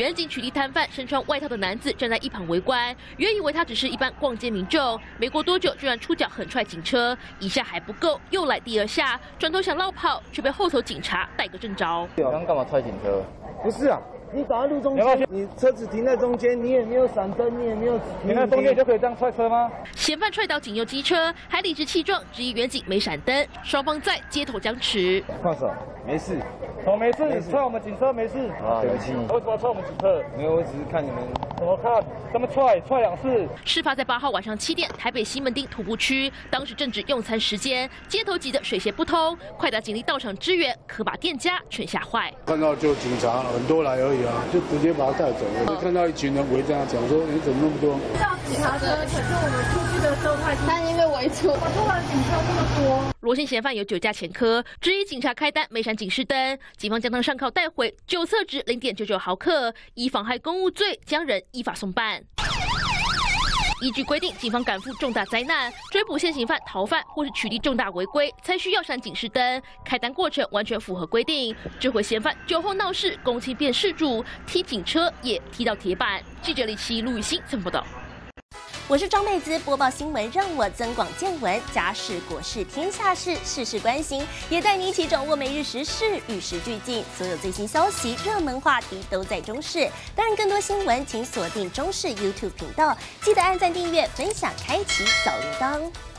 远景取缔摊贩身穿外套的男子站在一旁围观，原以为他只是一般逛街民众，没过多久居然出脚横踹警车，一下还不够，又来第二下，转头想落跑，却被后头警察逮个正着。你刚干嘛踹警车？不是啊。 你挡在路中间，你车子停在中间，你也没有闪灯，你也没有停在中间就可以这样踹车吗？嫌犯踹倒警用机车，还理直气壮质疑远警没闪灯，双方在街头僵持。放手，没事，我没事，你踹我们警车没事啊，对不起。为什么踹我们警车？没有，我只是看你们怎么看，他们踹2次。事发在8号晚上7点，台北西门町徒步区，当时正值用餐时间，街头挤得水泄不通，快打警力到场支援，可把店家全吓坏。看到就警察很多来而已。 就直接把他带走了。我看到一群人围着他，讲说你怎么那么多？到警察车，可是我们出去的时候，他因为围住，我突然警车那么多。罗姓嫌犯有酒驾前科，质疑警察开单没闪警示灯，警方将他上铐带回，酒测值0.99毫克，以妨害公务罪将人依法送办。 依据规定，警方赶赴重大灾难、追捕现行犯、逃犯或是取缔重大违规，才需要闪警示灯。开单过程完全符合规定。这回嫌犯酒后闹事，公亲变事主，踢警车也踢到铁板。记者李琦、陆雨欣曾报道。我是张妹子，播报新闻让我增广见闻，家事国事天下事，事事关心，也带你一起掌握每日时事，与时俱进。所有最新消息、热门话题都在中视。当然，更多新闻请锁定中视 YouTube 频道，记得按赞、订阅、分享、开启小铃铛。